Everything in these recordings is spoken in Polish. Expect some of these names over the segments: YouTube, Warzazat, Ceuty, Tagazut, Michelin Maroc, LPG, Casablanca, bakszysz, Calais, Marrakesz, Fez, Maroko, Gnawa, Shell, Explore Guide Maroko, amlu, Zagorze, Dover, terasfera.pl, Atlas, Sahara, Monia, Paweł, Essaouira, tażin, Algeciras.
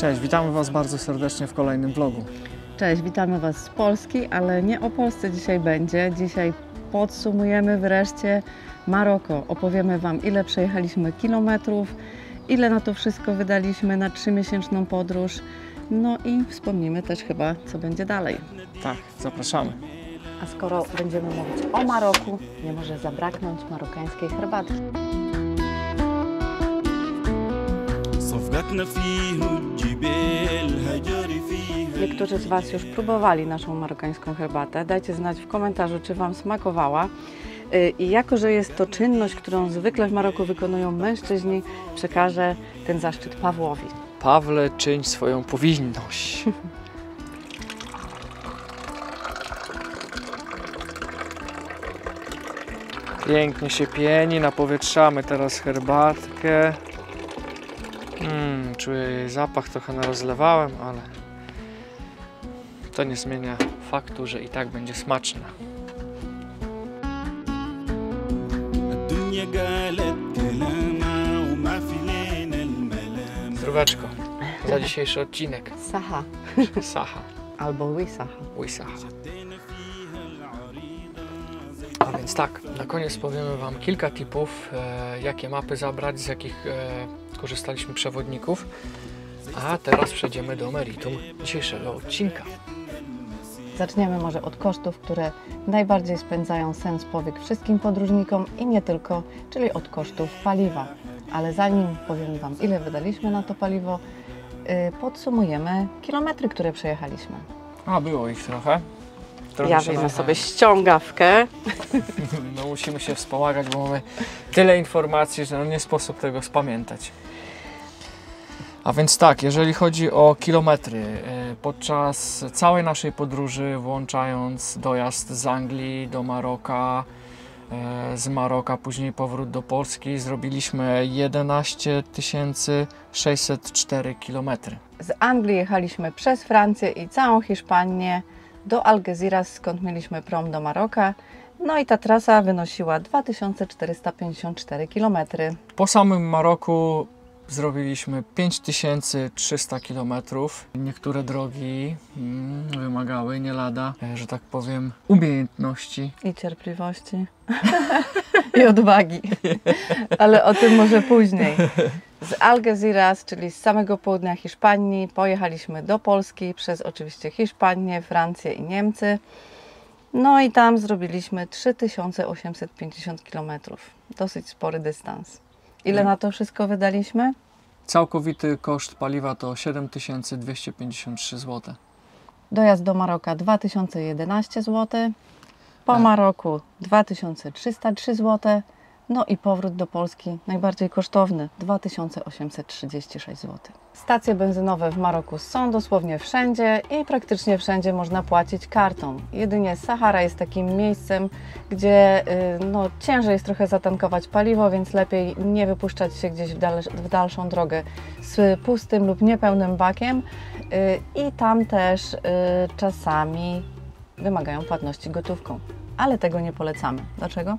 Cześć, witamy Was bardzo serdecznie w kolejnym vlogu. Cześć, witamy Was z Polski, ale nie o Polsce dzisiaj będzie. Dzisiaj podsumujemy wreszcie Maroko. Opowiemy Wam, ile przejechaliśmy kilometrów, ile na to wszystko wydaliśmy na 3-miesięczną podróż. No i wspomnimy też chyba, co będzie dalej. Tak, zapraszamy. A skoro będziemy mówić o Maroku, nie może zabraknąć marokańskiej herbaty. Niektórzy z Was już próbowali naszą marokańską herbatę. Dajcie znać w komentarzu, czy Wam smakowała. I jako, że jest to czynność, którą zwykle w Maroku wykonują mężczyźni, przekażę ten zaszczyt Pawłowi. Pawle, czyń swoją powinność. Pięknie się pieni, napowietrzamy teraz herbatkę. Czuję jej zapach, trochę narozlewałem, ale to nie zmienia faktu, że i tak będzie smaczna. Zdróweczko za dzisiejszy odcinek. Saha. Saha. Albo Wisaha. Wisaha. A więc tak, na koniec powiemy Wam kilka tipów, jakie mapy zabrać, z jakich korzystaliśmy przewodników. A teraz przejdziemy do meritum dzisiejszego odcinka. Zaczniemy może od kosztów, które najbardziej spędzają sen z powiek wszystkim podróżnikom i nie tylko, czyli od kosztów paliwa. Ale zanim powiemy Wam, ile wydaliśmy na to paliwo, podsumujemy kilometry, które przejechaliśmy. A było ich trochę. Ja wezmę sobie ściągawkę. No musimy się wspomagać, bo mamy tyle informacji, że nie sposób tego spamiętać. A więc tak, jeżeli chodzi o kilometry, podczas całej naszej podróży, włączając dojazd z Anglii do Maroka, z Maroka później powrót do Polski, zrobiliśmy 11 604 km. Z Anglii jechaliśmy przez Francję i całą Hiszpanię do Algeciras, skąd mieliśmy prom do Maroka. No i ta trasa wynosiła 2454 km. Po samym Maroku zrobiliśmy 5300 km. Niektóre drogi wymagały nie lada, że tak powiem, umiejętności. I cierpliwości. I odwagi. Ale o tym może później. Z Algeciras, czyli z samego południa Hiszpanii, pojechaliśmy do Polski przez oczywiście Hiszpanię, Francję i Niemcy. No i tam zrobiliśmy 3850 km. Dosyć spory dystans. Ile na to wszystko wydaliśmy? Całkowity koszt paliwa to 7253 zł. Dojazd do Maroka 2011 zł. Po Maroku 2303 zł. No i powrót do Polski, najbardziej kosztowny, 2836 zł. Stacje benzynowe w Maroku są dosłownie wszędzie i praktycznie wszędzie można płacić kartą. Jedynie Sahara jest takim miejscem, gdzie no, ciężej jest trochę zatankować paliwo, więc lepiej nie wypuszczać się gdzieś w dalszą drogę z pustym lub niepełnym bakiem. I tam też czasami wymagają płatności gotówką, ale tego nie polecamy. Dlaczego?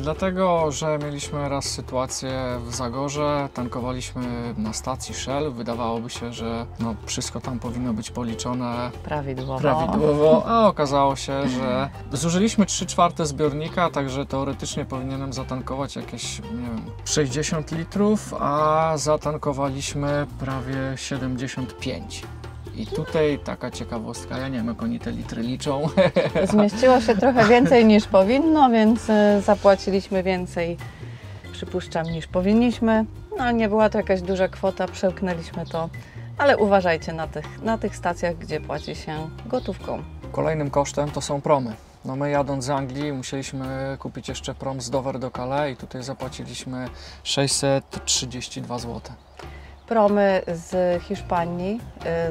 Dlatego, że mieliśmy raz sytuację w Zagorze, tankowaliśmy na stacji Shell, wydawałoby się, że no wszystko tam powinno być policzone prawidłowo, a okazało się, że zużyliśmy 3/4 zbiornika, także teoretycznie powinienem zatankować jakieś, nie wiem, 60 litrów, a zatankowaliśmy prawie 75. I tutaj taka ciekawostka, ja nie wiem, jak oni te litry liczą. Zmieściło się trochę więcej niż powinno, więc zapłaciliśmy więcej, przypuszczam, niż powinniśmy. No nie była to jakaś duża kwota, przełknęliśmy to, ale uważajcie na tych stacjach, gdzie płaci się gotówką. Kolejnym kosztem to są promy. No my jadąc z Anglii musieliśmy kupić jeszcze prom z Dover do Calais i tutaj zapłaciliśmy 632 zł. Promy z Hiszpanii,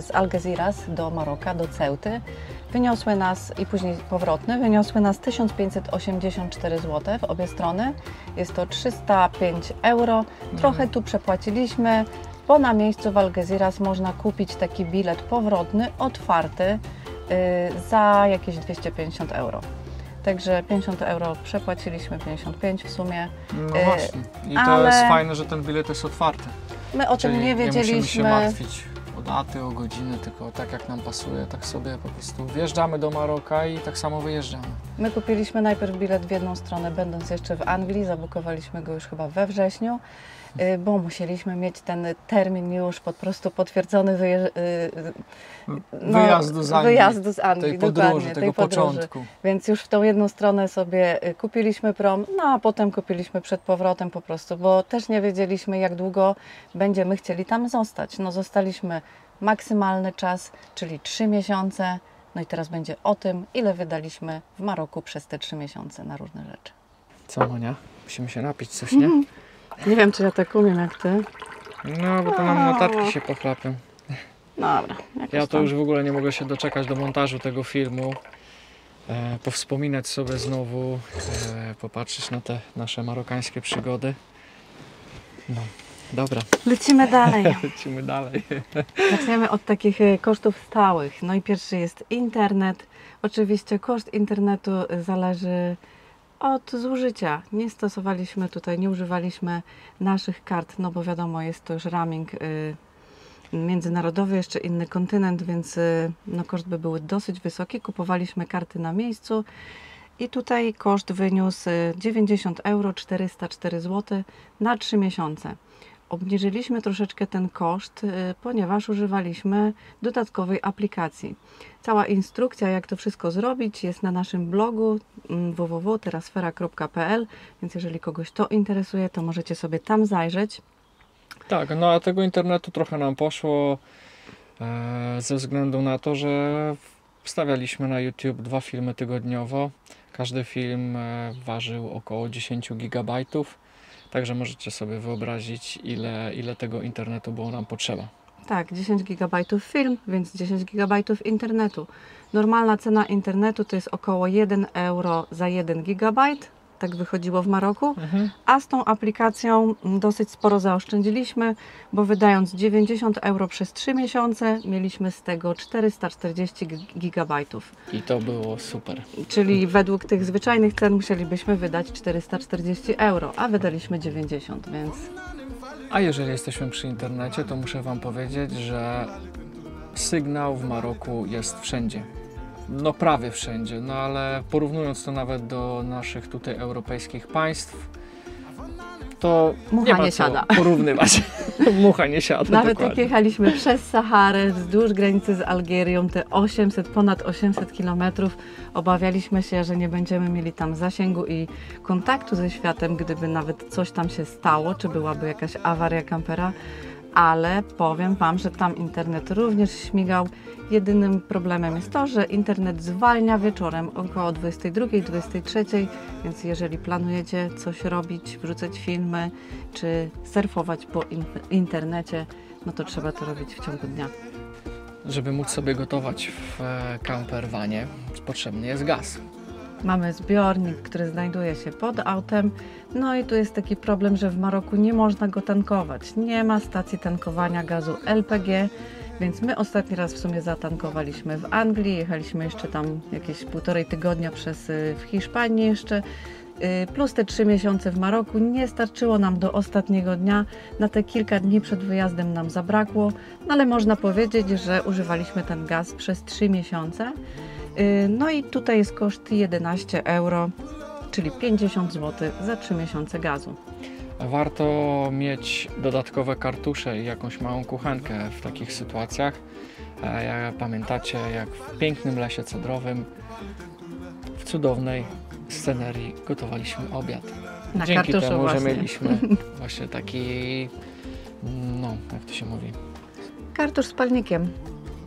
z Algeciras do Maroka, do Ceuty wyniosły nas, i później powrotny, wyniosły nas 1584 zł w obie strony. Jest to 305 euro. Trochę tu przepłaciliśmy, bo na miejscu w Algeciras można kupić taki bilet powrotny, otwarty, za jakieś 250 euro. Także 50 euro przepłaciliśmy, 55 w sumie. No właśnie. I to jest fajne, że ten bilet jest otwarty. My o tym nie wiedzieliśmy. Nie musimy się martwić o daty, o godziny, tylko tak jak nam pasuje, tak sobie po prostu wjeżdżamy do Maroka i tak samo wyjeżdżamy. My kupiliśmy najpierw bilet w jedną stronę, będąc jeszcze w Anglii, zabukowaliśmy go już chyba we wrześniu, bo musieliśmy mieć ten termin już po prostu potwierdzony wyjazdu z Anglii, tej podróży, dokładnie, tego początku. Więc już w tą jedną stronę sobie kupiliśmy prom, no a potem kupiliśmy przed powrotem po prostu, bo też nie wiedzieliśmy, jak długo będziemy chcieli tam zostać. No zostaliśmy maksymalny czas, czyli 3 miesiące, no i teraz będzie o tym, ile wydaliśmy w Maroku przez te 3 miesiące na różne rzeczy. Co, Monia? Musimy się napić coś, nie? Nie wiem, czy ja tak umiem jak ty. No, bo to nam notatki się pochlapią. Dobra. Ja to już w ogóle nie mogę się doczekać do montażu tego filmu. Powspominać sobie znowu, popatrzeć na te nasze marokańskie przygody. No, dobra. Lecimy dalej. Lecimy dalej. Zaczniemy od takich kosztów stałych. No i pierwszy jest internet. Oczywiście koszt internetu zależy od zużycia. Nie stosowaliśmy tutaj, nie używaliśmy naszych kart, no bo wiadomo, jest to już roaming międzynarodowy, jeszcze inny kontynent, więc no, koszt by był dosyć wysoki. Kupowaliśmy karty na miejscu i tutaj koszt wyniósł 90 euro, 404 zł na 3 miesiące. Obniżyliśmy troszeczkę ten koszt, ponieważ używaliśmy dodatkowej aplikacji. Cała instrukcja, jak to wszystko zrobić, jest na naszym blogu www.terasfera.pl, więc jeżeli kogoś to interesuje, to możecie sobie tam zajrzeć. Tak, no a tego internetu trochę nam poszło ze względu na to, że wstawialiśmy na YouTube 2 filmy tygodniowo. Każdy film ważył około 10 gigabajtów. Także możecie sobie wyobrazić, ile tego internetu było nam potrzeba. Tak, 10 GB film, więc 10 GB internetu. Normalna cena internetu to jest około 1 euro za 1 GB, tak wychodziło w Maroku, a z tą aplikacją dosyć sporo zaoszczędziliśmy, bo wydając 90 euro przez 3 miesiące, mieliśmy z tego 440 GB. I to było super. Czyli według tych zwyczajnych cen musielibyśmy wydać 440 euro, a wydaliśmy 90, więc... A jeżeli jesteśmy przy internecie, to muszę Wam powiedzieć, że sygnał w Maroku jest wszędzie. No prawie wszędzie, no ale porównując to nawet do naszych tutaj europejskich państw, to mucha nie siada. Porównywać. Mucha nie siada. Nawet dokładnie. Jak jechaliśmy przez Saharę, wzdłuż granicy z Algierią, te ponad 800 kilometrów, obawialiśmy się, że nie będziemy mieli tam zasięgu i kontaktu ze światem, gdyby nawet coś tam się stało, czy byłaby jakaś awaria kampera. Ale powiem Wam, że tam internet również śmigał. Jedynym problemem jest to, że internet zwalnia wieczorem około 22-23, więc jeżeli planujecie coś robić, wrzucać filmy czy surfować po internecie, no to trzeba to robić w ciągu dnia. Żeby móc sobie gotować w camperwanie, potrzebny jest gaz. Mamy zbiornik, który znajduje się pod autem, no i tu jest taki problem, że w Maroku nie można go tankować. Nie ma stacji tankowania gazu LPG, więc my ostatni raz w sumie zatankowaliśmy w Anglii, jechaliśmy jeszcze tam jakieś 1,5 tygodnia w Hiszpanii jeszcze, plus te 3 miesiące w Maroku. Nie starczyło nam do ostatniego dnia, na te kilka dni przed wyjazdem nam zabrakło, no ale można powiedzieć, że używaliśmy ten gaz przez 3 miesiące. No i tutaj jest koszt 11 euro, czyli 50 zł za 3 miesiące gazu. Warto mieć dodatkowe kartusze i jakąś małą kuchenkę w takich sytuacjach. Pamiętacie, jak w pięknym lesie cedrowym, w cudownej scenerii gotowaliśmy obiad. Na dzięki temu, właśnie. Że mieliśmy właśnie taki, no jak to się mówi? Kartusz z palnikiem.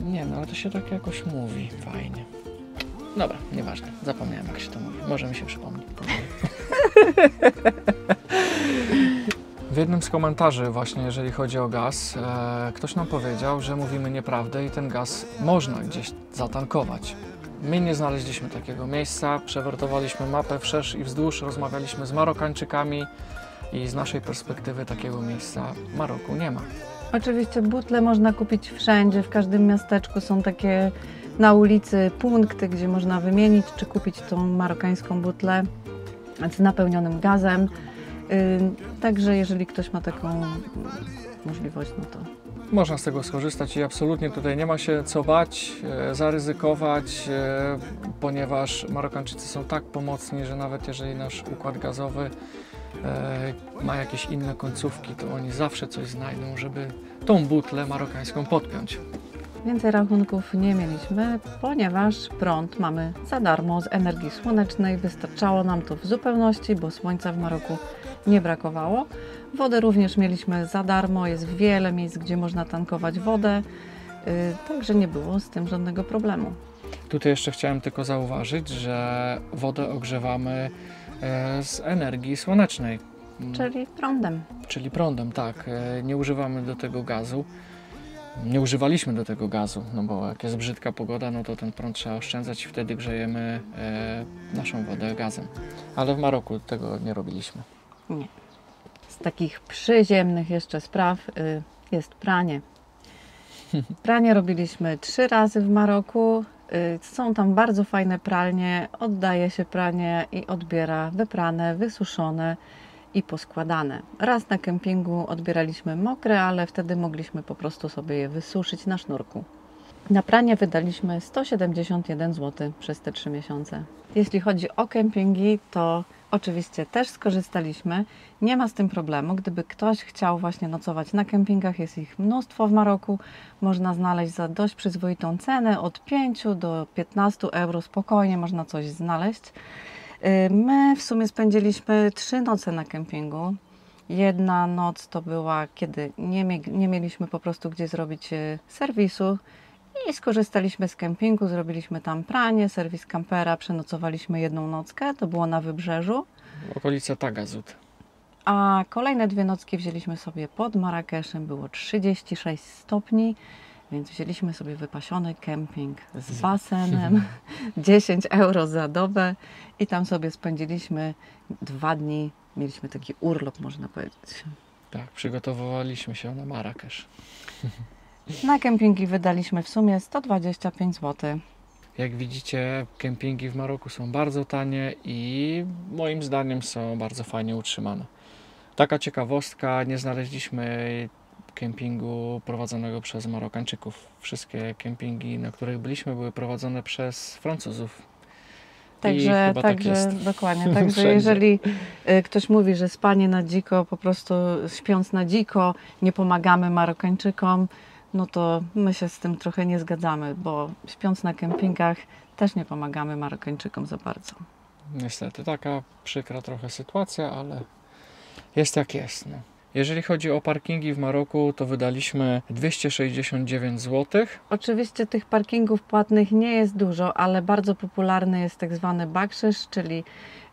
Nie, no ale to się tak jakoś mówi fajnie. Dobra, nieważne, zapomniałem jak się to mówi, może mi się przypomni. W jednym z komentarzy właśnie, jeżeli chodzi o gaz, ktoś nam powiedział, że mówimy nieprawdę i ten gaz można gdzieś zatankować. My nie znaleźliśmy takiego miejsca, przewertowaliśmy mapę wszerz i wzdłuż, rozmawialiśmy z Marokańczykami i z naszej perspektywy takiego miejsca w Maroku nie ma. Oczywiście butle można kupić wszędzie, w każdym miasteczku są takie na ulicy punkty, gdzie można wymienić czy kupić tą marokańską butlę z napełnionym gazem. Także jeżeli ktoś ma taką możliwość, no to... Można z tego skorzystać i absolutnie tutaj nie ma się co bać, zaryzykować, ponieważ Marokańczycy są tak pomocni, że nawet jeżeli nasz układ gazowy ma jakieś inne końcówki, to oni zawsze coś znajdą, żeby tą butlę marokańską podpiąć. Więcej rachunków nie mieliśmy, ponieważ prąd mamy za darmo z energii słonecznej. Wystarczało nam to w zupełności, bo słońca w Maroku nie brakowało. Wodę również mieliśmy za darmo, jest wiele miejsc, gdzie można tankować wodę, także nie było z tym żadnego problemu. Tutaj jeszcze chciałem tylko zauważyć, że wodę ogrzewamy z energii słonecznej. Czyli prądem. Czyli prądem, tak. Nie używamy do tego gazu. Nie używaliśmy do tego gazu, no bo jak jest brzydka pogoda, no to ten prąd trzeba oszczędzać i wtedy grzejemy naszą wodę gazem. Ale w Maroku tego nie robiliśmy. Nie. Z takich przyziemnych jeszcze spraw jest pranie. Pranie robiliśmy 3 razy w Maroku. Są tam bardzo fajne pralnie. Oddaje się pranie i odbiera wyprane, wysuszone i poskładane. Raz na kempingu odbieraliśmy mokre, ale wtedy mogliśmy po prostu sobie je wysuszyć na sznurku. Na pranie wydaliśmy 171 zł przez te 3 miesiące. Jeśli chodzi o kempingi, to oczywiście też skorzystaliśmy. Nie ma z tym problemu. Gdyby ktoś chciał właśnie nocować na kempingach, jest ich mnóstwo w Maroku. Można znaleźć za dość przyzwoitą cenę, od 5 do 15 euro spokojnie można coś znaleźć. My w sumie spędziliśmy 3 noce na kempingu. 1 noc to była, kiedy nie mieliśmy po prostu gdzie zrobić serwisu i skorzystaliśmy z kempingu, zrobiliśmy tam pranie, serwis kampera, przenocowaliśmy 1 nockę, to było na wybrzeżu. Okolica Tagazut. A kolejne 2 nocki wzięliśmy sobie pod Marrakeszem, było 36 stopni. Więc wzięliśmy sobie wypasiony kemping z basenem, 10 euro za dobę i tam sobie spędziliśmy 2 dni. Mieliśmy taki urlop, można powiedzieć. Tak, przygotowywaliśmy się na Marrakesz. Na kempingi wydaliśmy w sumie 125 zł. Jak widzicie, kempingi w Maroku są bardzo tanie i moim zdaniem są bardzo fajnie utrzymane. Taka ciekawostka, nie znaleźliśmy kempingu prowadzonego przez Marokańczyków. Wszystkie kempingi, na których byliśmy, były prowadzone przez Francuzów. Także, tak jest. Dokładnie. Także jeżeli ktoś mówi, że spanie na dziko, po prostu śpiąc na dziko, nie pomagamy Marokańczykom, no to my się z tym trochę nie zgadzamy, bo śpiąc na kempingach też nie pomagamy Marokańczykom za bardzo. Niestety, taka przykra trochę sytuacja, ale jest jak jest. No. Jeżeli chodzi o parkingi w Maroku, to wydaliśmy 269 zł. Oczywiście tych parkingów płatnych nie jest dużo, ale bardzo popularny jest tak zwany bakszysz, czyli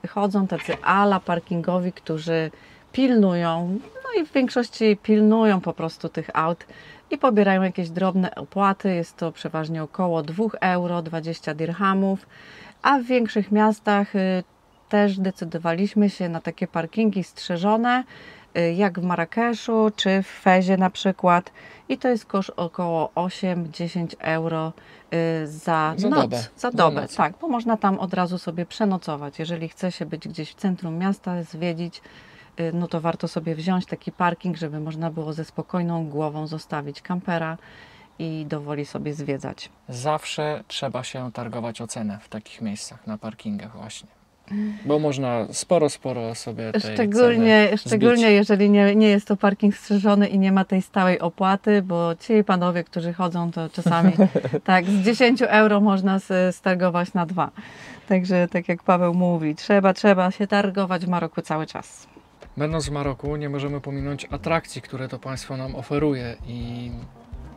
chodzą tacy ala parkingowi, którzy pilnują, no i w większości pilnują po prostu tych aut i pobierają jakieś drobne opłaty. Jest to przeważnie około 2 euro, 20 dirhamów, a w większych miastach też decydowaliśmy się na takie parkingi strzeżone, jak w Marrakeszu czy w Fezie na przykład, i to jest koszt około 8-10 euro za dobę, tak, bo można tam od razu sobie przenocować. Jeżeli chce się być gdzieś w centrum miasta, zwiedzić, no to warto sobie wziąć taki parking, żeby można było ze spokojną głową zostawić kampera i dowoli sobie zwiedzać. Zawsze trzeba się targować o cenę w takich miejscach, na parkingach właśnie. Bo można sporo sobie tej Szczególnie jeżeli nie jest to parking strzeżony i nie ma tej stałej opłaty, bo ci panowie, którzy chodzą, to czasami tak z 10 euro można stargować na 2. Także tak jak Paweł mówi, trzeba się targować w Maroku cały czas. Będąc w Maroku nie możemy pominąć atrakcji, które to państwo nam oferuje i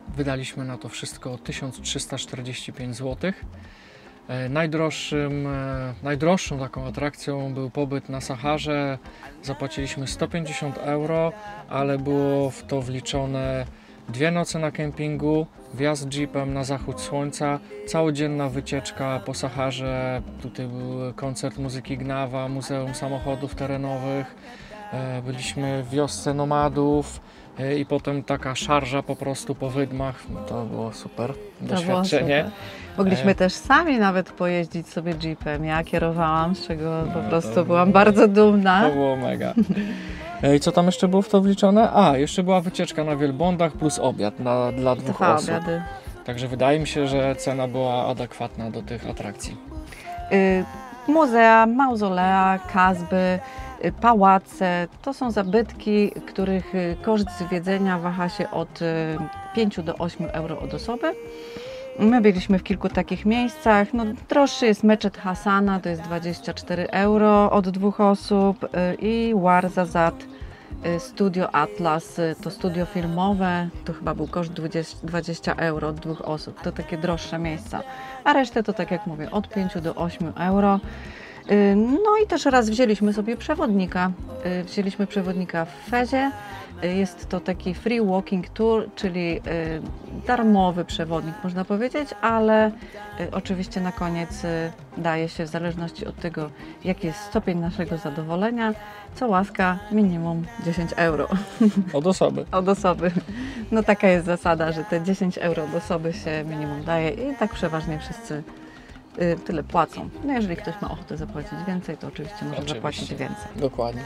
wydaliśmy na to wszystko 1345 zł. Najdroższą taką atrakcją był pobyt na Saharze. Zapłaciliśmy 150 euro, ale było w to wliczone 2 noce na kempingu, wjazd jeepem na zachód słońca, całodzienna wycieczka po Saharze. Tutaj był koncert muzyki Gnawa, Muzeum Samochodów Terenowych, byliśmy w wiosce nomadów i potem taka szarża po prostu po wydmach, to było super doświadczenie. Było super. Mogliśmy też sami nawet pojeździć sobie jeepem, ja kierowałam, z czego po prostu byłam bardzo dumna. To było mega. I co tam jeszcze było w to wliczone? A, jeszcze była wycieczka na wielbłądach plus obiad dla dwóch osób. Obiady. Także wydaje mi się, że cena była adekwatna do tych atrakcji. Muzea, mauzolea, kazby, pałace to są zabytki, których koszt zwiedzenia waha się od 5 do 8 euro od osoby. My byliśmy w kilku takich miejscach. No, droższy jest meczet Hasana, to jest 24 euro od dwóch osób i Warzazat, studio Atlas, to studio filmowe, to chyba był koszt 20 euro od dwóch osób, to takie droższe miejsca, a resztę to tak jak mówię od 5 do 8 euro. No i też raz wzięliśmy sobie przewodnika. Wzięliśmy przewodnika w Fezie. Jest to taki free walking tour, czyli darmowy przewodnik można powiedzieć, ale oczywiście na koniec daje się w zależności od tego, jaki jest stopień naszego zadowolenia, co łaska minimum 10 euro. Od osoby. Od osoby. No taka jest zasada, że te 10 euro od osoby się minimum daje i tak przeważnie wszyscy tyle płacą. No jeżeli ktoś ma ochotę zapłacić więcej, to oczywiście może zapłacić więcej. Dokładnie.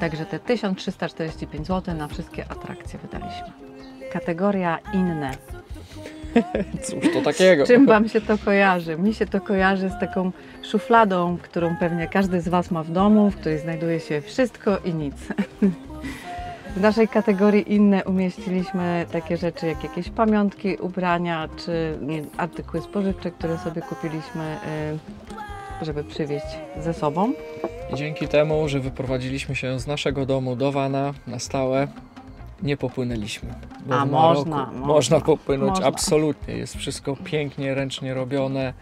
Także te 1345 zł na wszystkie atrakcje wydaliśmy. Kategoria inne. Cóż to takiego? Z czym Wam się to kojarzy? Mi się to kojarzy z taką szufladą, którą pewnie każdy z Was ma w domu, w której znajduje się wszystko i nic. W naszej kategorii inne umieściliśmy takie rzeczy jak jakieś pamiątki, ubrania czy artykuły spożywcze, które sobie kupiliśmy, żeby przywieźć ze sobą. I dzięki temu, że wyprowadziliśmy się z naszego domu do Wana na stałe, nie popłynęliśmy. A można popłynąć, można. Absolutnie. Jest wszystko pięknie, ręcznie robione,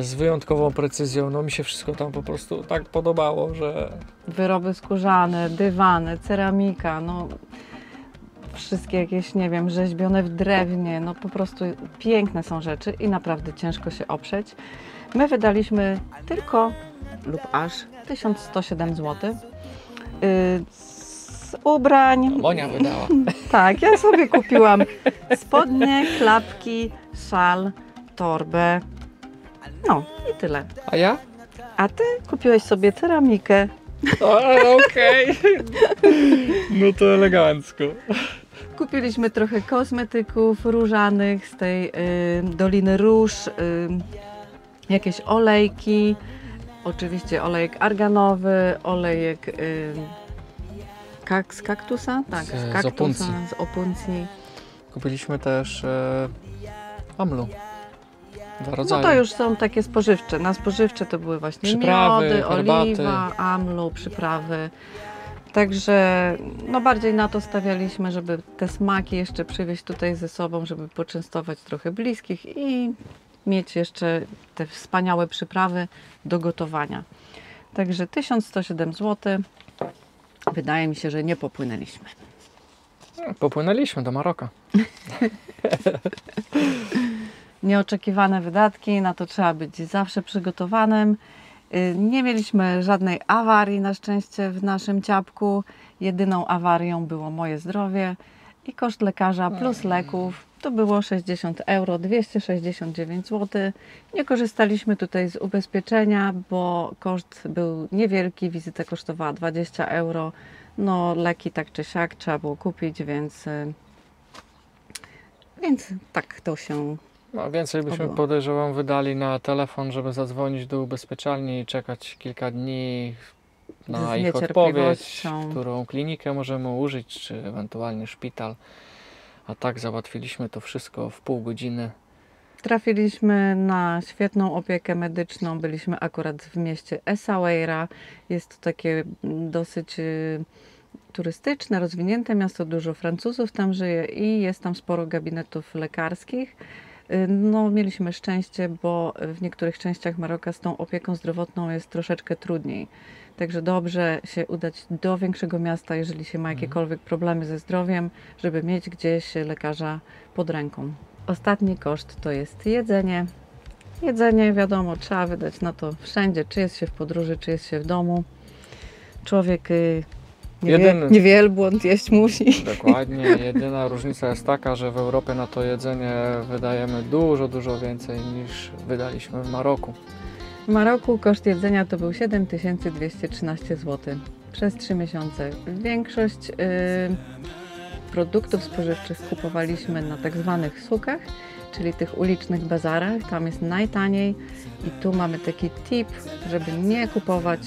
z wyjątkową precyzją. No mi się wszystko tam po prostu tak podobało, że... Wyroby skórzane, dywany, ceramika, no wszystkie jakieś, nie wiem, rzeźbione w drewnie, no po prostu piękne są rzeczy i naprawdę ciężko się oprzeć. My wydaliśmy tylko lub aż 1107 zł z ubrań. Monia wydała. Tak, ja sobie kupiłam spodnie, klapki, szal, torbę. No i tyle. A ja? A ty kupiłeś sobie ceramikę. Okej. No to elegancko. Kupiliśmy trochę kosmetyków różanych z tej Doliny Róż, jakieś olejki, oczywiście olejek arganowy, olejek z kaktusa, tak, z kaktusa, z opuncji. Kupiliśmy też amlu. No to już są takie spożywcze. Na spożywcze to były właśnie przyprawy, miody, herbaty, oliwa, amlu, przyprawy. Także no bardziej na to stawialiśmy, żeby te smaki jeszcze przywieźć tutaj ze sobą, żeby poczęstować trochę bliskich i mieć jeszcze te wspaniałe przyprawy do gotowania. Także 1107 zł. Wydaje mi się, że nie popłynęliśmy. Popłynęliśmy do Maroka. Nieoczekiwane wydatki, na to trzeba być zawsze przygotowanym. Nie mieliśmy żadnej awarii na szczęście w naszym ciapku. Jedyną awarią było moje zdrowie i koszt lekarza plus leków. To było 60 euro, 269 zł. Nie korzystaliśmy tutaj z ubezpieczenia, bo koszt był niewielki, wizyta kosztowała 20 euro. No leki tak czy siak trzeba było kupić, więc tak to się... No, więcej byśmy, podejrzewam, wydali na telefon, żeby zadzwonić do ubezpieczalni i czekać kilka dni na ich odpowiedź, którą klinikę możemy użyć, czy ewentualnie szpital. A tak załatwiliśmy to wszystko w pół godziny. Trafiliśmy na świetną opiekę medyczną. Byliśmy akurat w mieście Essaouira. Jest to takie dosyć turystyczne, rozwinięte miasto. Dużo Francuzów tam żyje i jest tam sporo gabinetów lekarskich. No, mieliśmy szczęście, bo w niektórych częściach Maroka z tą opieką zdrowotną jest troszeczkę trudniej. Także dobrze się udać do większego miasta, jeżeli się ma jakiekolwiek problemy ze zdrowiem, żeby mieć gdzieś lekarza pod ręką. Ostatni koszt to jest jedzenie. Jedzenie, wiadomo, trzeba wydać na to wszędzie, czy jest się w podróży, czy jest się w domu. Człowiek Niewielbłąd jeść musi. Dokładnie. Jedyna różnica jest taka, że w Europie na to jedzenie wydajemy dużo więcej niż wydaliśmy w Maroku. W Maroku koszt jedzenia to był 7213 zł przez 3 miesiące. Większość produktów spożywczych kupowaliśmy na tak zwanych sukach, czyli tych ulicznych bazarach. Tam jest najtaniej i tu mamy taki tip, żeby nie kupować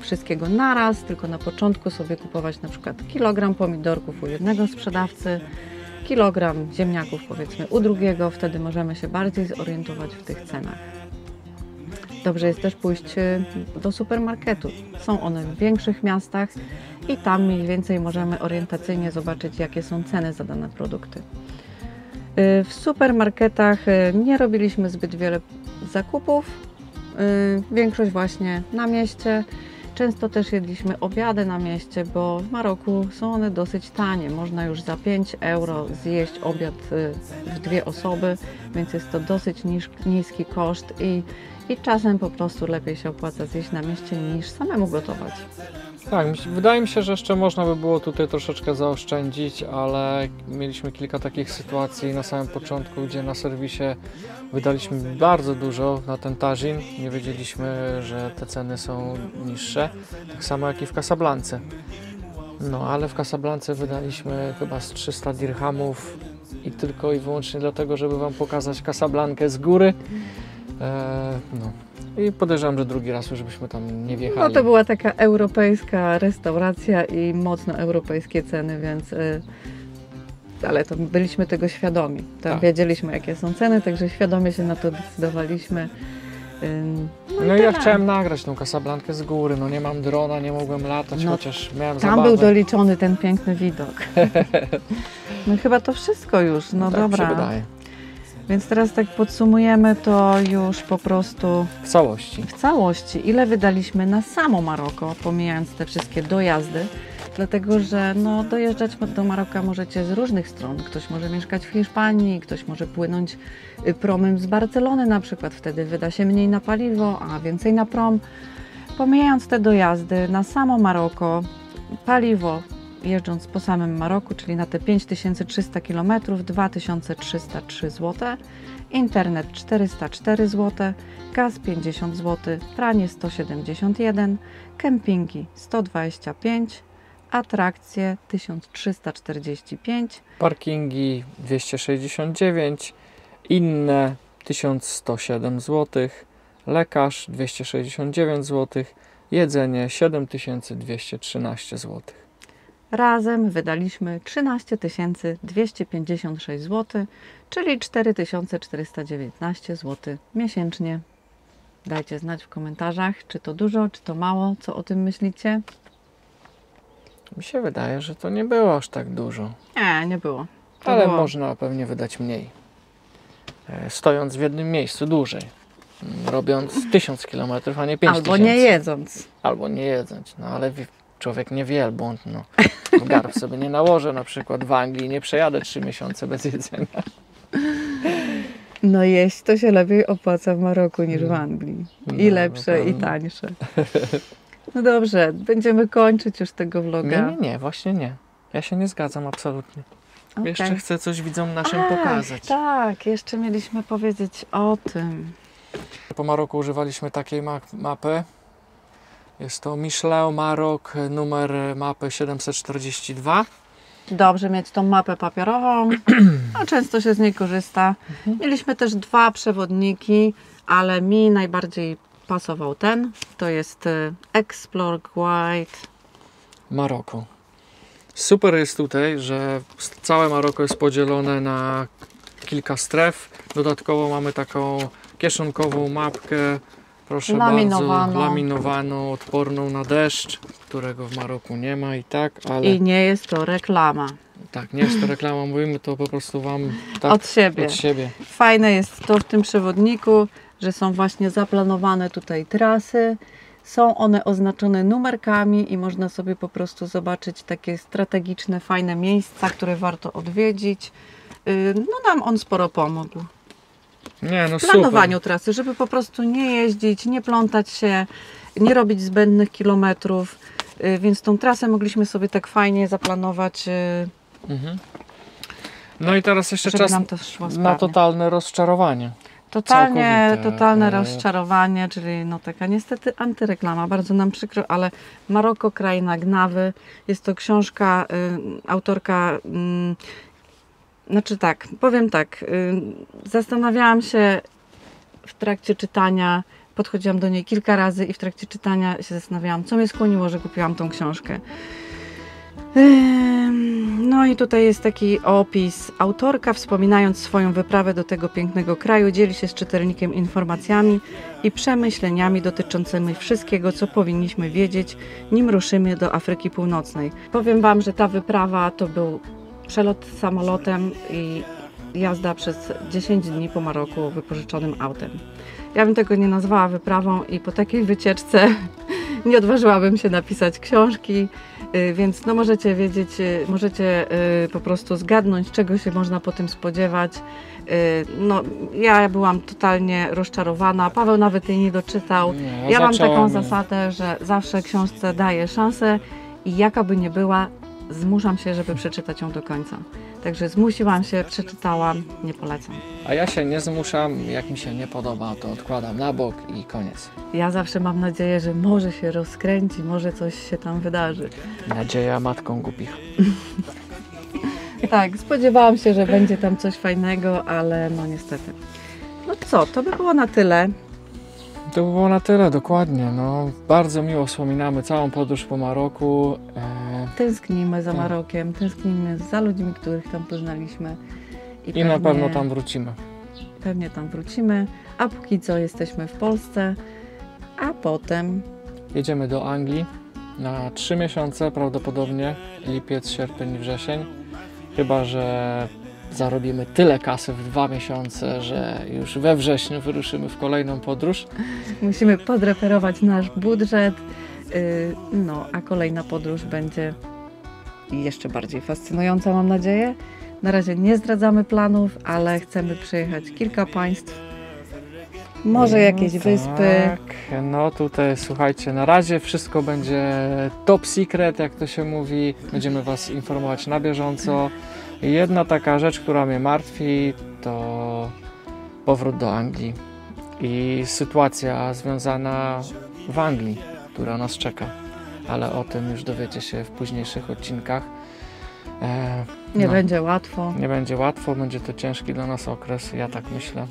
wszystkiego naraz, tylko na początku sobie kupować na przykład kilogram pomidorków u jednego sprzedawcy, kilogram ziemniaków powiedzmy u drugiego, wtedy możemy się bardziej zorientować w tych cenach. Dobrze jest też pójść do supermarketu. Są one w większych miastach i tam mniej więcej możemy orientacyjnie zobaczyć, jakie są ceny za dane produkty. W supermarketach nie robiliśmy zbyt wiele zakupów, większość właśnie na mieście. Często też jedliśmy obiady na mieście, bo w Maroku są one dosyć tanie. Można już za 5 euro zjeść obiad w 2 osoby, więc jest to dosyć niski koszt i czasem po prostu lepiej się opłaca zjeść na mieście niż samemu gotować. Tak, wydaje mi się, że jeszcze można by było tutaj troszeczkę zaoszczędzić, ale mieliśmy kilka takich sytuacji na samym początku, gdzie na serwisie wydaliśmy bardzo dużo na ten tażin. Nie wiedzieliśmy, że te ceny są niższe, tak samo jak i w Casablance. No ale w Casablance wydaliśmy chyba z 300 dirhamów i tylko i wyłącznie dlatego, żeby Wam pokazać Casablankę z góry. No. I podejrzewam, że drugi raz już byśmy tam nie wjechali. No to była taka europejska restauracja i mocno europejskie ceny, więc... Ale to byliśmy tego świadomi. Tak. Wiedzieliśmy, jakie są ceny, także świadomie się na to decydowaliśmy. No i ja chciałem nagrać tą Casablankę z góry. No nie mam drona, nie mogłem latać, no, chociaż miałem zabawę. Tam był doliczony ten piękny widok. No chyba to wszystko już, no tak, dobra. Przybydaje. Więc teraz tak podsumujemy to już po prostu w całości. W całości. Ile wydaliśmy na samo Maroko, pomijając te wszystkie dojazdy, dlatego że no, dojeżdżać do Maroka możecie z różnych stron. Ktoś może mieszkać w Hiszpanii, ktoś może płynąć promem z Barcelony na przykład. Wtedy wyda się mniej na paliwo, a więcej na prom. Pomijając te dojazdy na samo Maroko, paliwo jeżdżąc po samym Maroku, czyli na te 5300 km 2303 zł, internet 404 zł, gaz 50 zł, pranie 171, kempingi 125, atrakcje 1345, parkingi 269, inne 1107 zł, lekarz 269 zł, jedzenie 7213 zł. Razem wydaliśmy 13 256 zł, czyli 4419 zł miesięcznie. Dajcie znać w komentarzach, czy to dużo, czy to mało, co o tym myślicie. Mi się wydaje, że to nie było aż tak dużo. Nie było. To ale było... można pewnie wydać mniej. Stojąc w jednym miejscu dłużej. Robiąc 1000 km, a nie 5000. Albo nie jedząc. Albo nie jedząc, no ale... Człowiek niewielbłąd, no. Garb sobie nie nałożę na przykład w Anglii, nie przejadę 3 miesiące bez jedzenia. No jeść to się lepiej opłaca w Maroku niż w Anglii. I lepsze, i tańsze. No dobrze, będziemy kończyć już tego vloga. Nie, właśnie nie. Ja się nie zgadzam absolutnie. Okay. Jeszcze chcę coś widzom naszym pokazać. Tak, jeszcze mieliśmy powiedzieć o tym. Po Maroku używaliśmy takiej mapy. Jest to Michelin Maroc, numer mapy 742. Dobrze mieć tą mapę papierową, a często się z niej korzysta. Mieliśmy też 2 przewodniki, ale mi najbardziej pasował ten. To jest Explore Guide Maroko. Super jest tutaj, że całe Maroko jest podzielone na kilka stref. Dodatkowo mamy taką kieszonkową mapkę. Proszę bardzo, laminowaną, odporną na deszcz, którego w Maroku nie ma i tak, ale... I nie jest to reklama. Tak, nie jest to reklama, mówimy to po prostu Wam tak, od siebie. Fajne jest to w tym przewodniku, że są właśnie zaplanowane tutaj trasy, są one oznaczone numerkami i można sobie po prostu zobaczyć takie strategiczne, fajne miejsca, które warto odwiedzić. No nam on sporo pomógł. W planowaniu trasy, żeby po prostu nie jeździć, nie plątać się, nie robić zbędnych kilometrów. Więc tą trasę mogliśmy sobie tak fajnie zaplanować. No i teraz jeszcze czas na totalne rozczarowanie. Totalne rozczarowanie, czyli no taka niestety antyreklama, bardzo nam przykro, ale Maroko, kraina Gnawy, jest to książka, autorka, zastanawiałam się w trakcie czytania, podchodziłam do niej kilka razy i w trakcie czytania się zastanawiałam, co mnie skłoniło, że kupiłam tą książkę. No i tutaj jest taki opis. Autorka, wspominając swoją wyprawę do tego pięknego kraju, dzieli się z czytelnikiem informacjami i przemyśleniami dotyczącymi wszystkiego, co powinniśmy wiedzieć, nim ruszymy do Afryki Północnej. Powiem Wam, że ta wyprawa to był przelot samolotem i jazda przez 10 dni po Maroku wypożyczonym autem. Ja bym tego nie nazwała wyprawą i po takiej wycieczce nie odważyłabym się napisać książki. Więc no możecie wiedzieć, możecie po prostu zgadnąć, czego się można po tym spodziewać. No, ja byłam totalnie rozczarowana. Paweł nawet jej nie doczytał. Ja mam taką zasadę, że zawsze książce daję szansę i jaka by nie była, zmuszam się, żeby przeczytać ją do końca. Także zmusiłam się, przeczytałam, nie polecam. A ja się nie zmuszam, jak mi się nie podoba, to odkładam na bok i koniec. Ja zawsze mam nadzieję, że może się rozkręci, może coś się tam wydarzy. Nadzieja matką głupich. Tak, spodziewałam się, że będzie tam coś fajnego, ale no niestety. No co, to by było na tyle. To by było na tyle, dokładnie. No, bardzo miło wspominamy całą podróż po Maroku. Tęsknimy za Marokiem, tęsknimy za ludźmi, których tam poznaliśmy. I na pewno tam wrócimy. Pewnie tam wrócimy, a póki co jesteśmy w Polsce, a potem jedziemy do Anglii na 3 miesiące prawdopodobnie, lipiec, sierpień, wrzesień. Chyba że zarobimy tyle kasy w 2 miesiące, że już we wrześniu wyruszymy w kolejną podróż. Musimy podreperować nasz budżet. No, a kolejna podróż będzie jeszcze bardziej fascynująca, mam nadzieję. Na razie nie zdradzamy planów, ale chcemy przejechać kilka państw, może jakieś wyspy. Tak, no tutaj słuchajcie, na razie wszystko będzie top secret, jak to się mówi. Będziemy Was informować na bieżąco. Jedna taka rzecz, która mnie martwi, to powrót do Anglii i sytuacja związana w Anglii, która nas czeka, ale o tym już dowiecie się w późniejszych odcinkach. Nie będzie łatwo. Nie będzie łatwo, będzie to ciężki dla nas okres, ja tak myślę.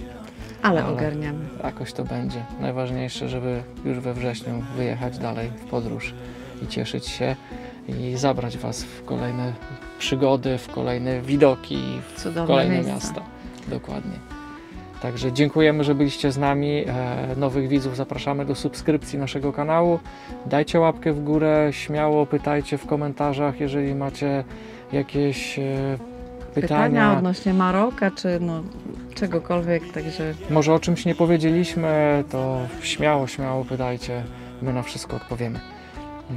Ale ogarniamy. Jakoś to będzie. Najważniejsze, żeby już we wrześniu wyjechać dalej w podróż i cieszyć się i zabrać Was w kolejne przygody, w kolejne widoki, w kolejne miasta. Dokładnie. Także dziękujemy, że byliście z nami. Nowych widzów zapraszamy do subskrypcji naszego kanału. Dajcie łapkę w górę, śmiało pytajcie w komentarzach, jeżeli macie jakieś pytania odnośnie Maroka, czy no czegokolwiek. Także może o czymś nie powiedzieliśmy, to śmiało pytajcie, my na wszystko odpowiemy.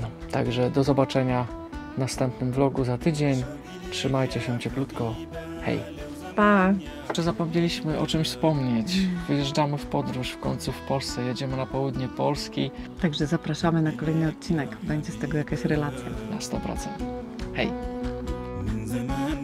No, także do zobaczenia w następnym vlogu za tydzień. Trzymajcie się cieplutko. Hej! Pa. Jeszcze zapomnieliśmy o czymś wspomnieć. Wyjeżdżamy w podróż w końcu w Polsce, jedziemy na południe Polski. Także zapraszamy na kolejny odcinek. Będzie z tego jakaś relacja. Na 100%. Hej!